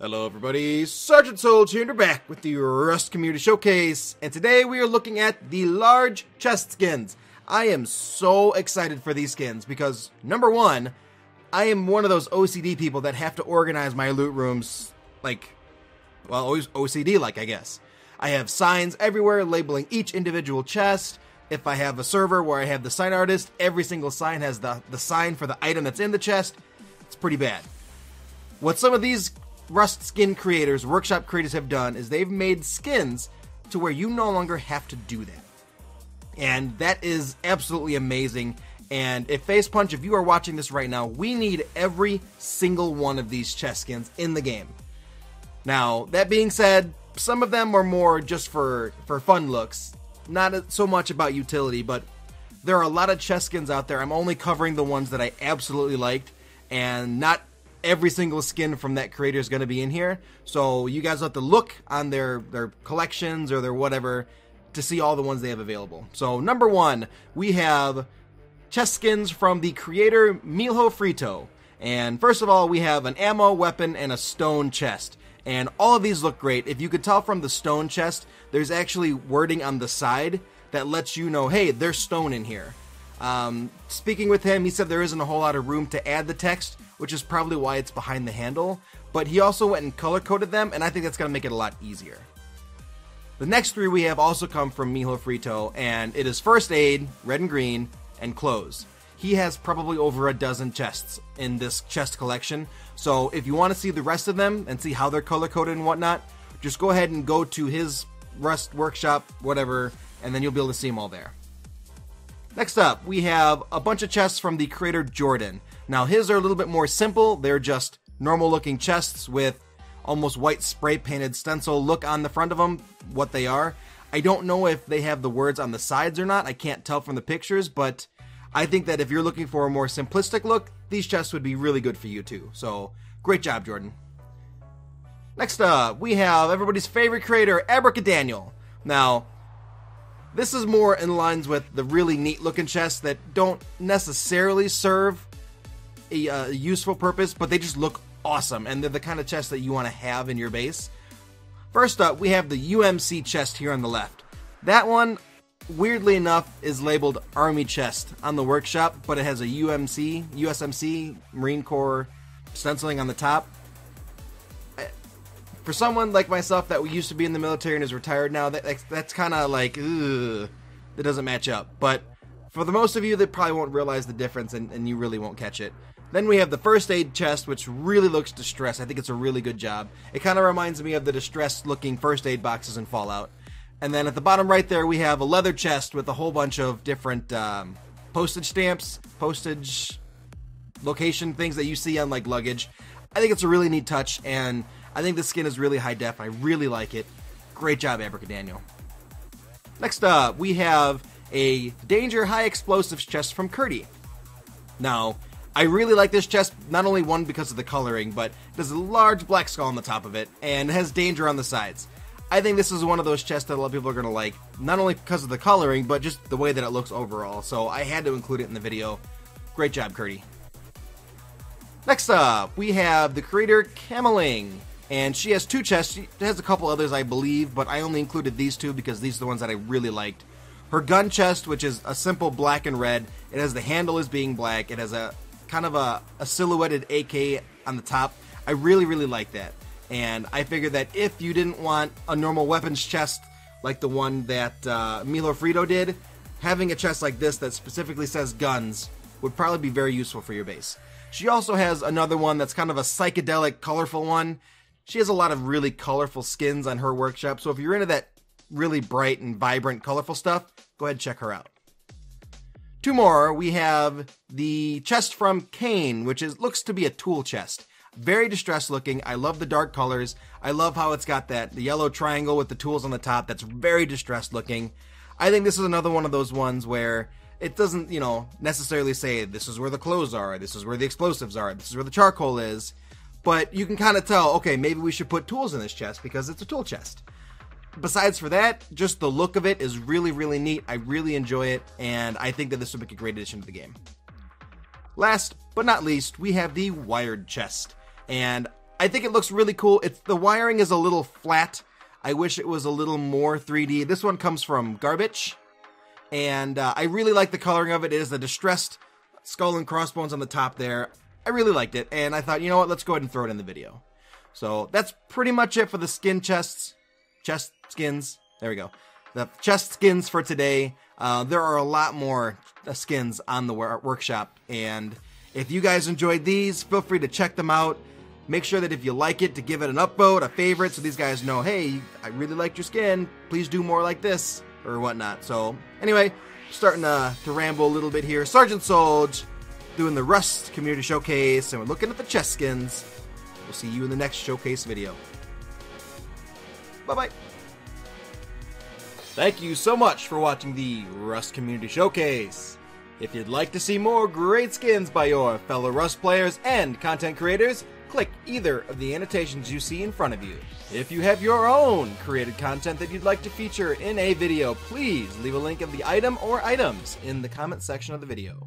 Hello everybody, Sergeant Soul here, and we're back with the Rust Community Showcase, and today we are looking at the large chest skins. I am so excited for these skins because, number one, I am one of those OCD people that have to organize my loot rooms, like, well, OCD-like, I guess. I have signs everywhere labeling each individual chest. If I have a server where I have the sign artist, every single sign has the sign for the item that's in the chest. It's pretty bad. What some of these Rust skin creators, workshop creators have done is they've made skins to where you no longer have to do that. And that is absolutely amazing. And if Face Punch, if you are watching this right now, we need every single one of these chest skins in the game. Now, that being said, some of them are more just for fun looks, not so much about utility, but there are a lot of chest skins out there. I'm only covering the ones that I absolutely liked, and not every single skin from that creator is going to be in here, so you guys have to look on their collections or their whatever to see all the ones they have available. So number one, we have chest skins from the creator Milho Frito, and first of all we have an ammo, weapon, and a stone chest, and all of these look great. If you could tell from the stone chest, there's actually wording on the side that lets you know, hey, there's stone in here. Speaking with him, he said there isn't a whole lot of room to add the text, which is probably why it's behind the handle, but he also went and color-coded them, and I think that's going to make it a lot easier. The next three we have also come from Milho Frito, and it is First Aid, Red and Green, and Clothes. He has probably over a dozen chests in this chest collection, so if you want to see the rest of them and see how they're color-coded and whatnot, just go ahead and go to his Rust Workshop, whatever, and then you'll be able to see them all there. Next up, we have a bunch of chests from the creator Jordan. Now his are a little bit more simple, they're just normal looking chests with almost white spray painted stencil look on the front of them, what they are. I don't know if they have the words on the sides or not, I can't tell from the pictures, but I think that if you're looking for a more simplistic look, these chests would be really good for you too. So great job, Jordan. Next up, we have everybody's favorite creator, Abracadaniel. Now, this is more in lines with the really neat looking chests that don't necessarily serve a useful purpose, but they just look awesome, and they're the kind of chest that you want to have in your base. First up, we have the UMC chest here on the left. That one, weirdly enough, is labeled Army Chest on the workshop, but it has a USMC, Marine Corps stenciling on the top. For someone like myself that used to be in the military and is retired now, that's kind of like, ugh, that doesn't match up. But for the most of you, they probably won't realize the difference, and you really won't catch it. Then we have the First Aid chest, which really looks distressed. I think it's a really good job. It kind of reminds me of the distressed-looking First Aid boxes in Fallout. And then at the bottom right there, we have a leather chest with a whole bunch of different postage stamps, postage location things that you see on, like, luggage. I think it's a really neat touch, and I think the skin is really high def. I really like it. Great job, Abracadaniel. Next up, we have a Danger High Explosives chest from Kurti. Now, I really like this chest, not only one because of the coloring, but there's a large black skull on the top of it, and it has danger on the sides. I think this is one of those chests that a lot of people are going to like, not only because of the coloring, but just the way that it looks overall, so I had to include it in the video. Great job, Kurti. Next up, we have the creator Cameling. And she has two chests. She has a couple others, I believe, but I only included these two because these are the ones that I really liked. Her gun chest, which is a simple black and red. It has the handle as being black. It has a kind of a silhouetted AK on the top. I really, really like that. And I figured that if you didn't want a normal weapons chest like the one that Milho Frito did, having a chest like this that specifically says guns would probably be very useful for your base. She also has another one that's kind of a psychedelic, colorful one. She has a lot of really colorful skins on her workshop, so if you're into that really bright and vibrant, colorful stuff, go ahead and check her out. Two more, we have the chest from Kane, which looks to be a tool chest. Very distressed looking, I love the dark colors, I love how it's got the yellow triangle with the tools on the top, that's very distressed looking. I think this is another one of those ones where it doesn't, you know, necessarily say this is where the clothes are, this is where the explosives are, this is where the charcoal is. But you can kind of tell, okay, maybe we should put tools in this chest because it's a tool chest. Besides for that, just the look of it is really, really neat. I really enjoy it, and I think that this would make a great addition to the game. Last but not least, we have the wired chest. And I think it looks really cool. It's, the wiring is a little flat. I wish it was a little more 3D. This one comes from Garbage. And I really like the coloring of it. It is a distressed skull and crossbones on the top there. I really liked it. And I thought, you know what, let's go ahead and throw it in the video. So that's pretty much it for the skin chests. Chest skins. There we go. The chest skins for today. There are a lot more skins on the workshop. And if you guys enjoyed these, feel free to check them out. Make sure that if you like it, to give it an upvote, a favorite, so these guys know, hey, I really liked your skin. Please do more like this or whatnot. So anyway, starting to ramble a little bit here. Sergeant Soul doing the Rust Community Showcase, and we're looking at the chest skins. We'll see you in the next showcase video. Bye-bye. Thank you so much for watching the Rust Community Showcase. If you'd like to see more great skins by your fellow Rust players and content creators, click either of the annotations you see in front of you. If you have your own created content that you'd like to feature in a video, please leave a link of the item or items in the comment section of the video.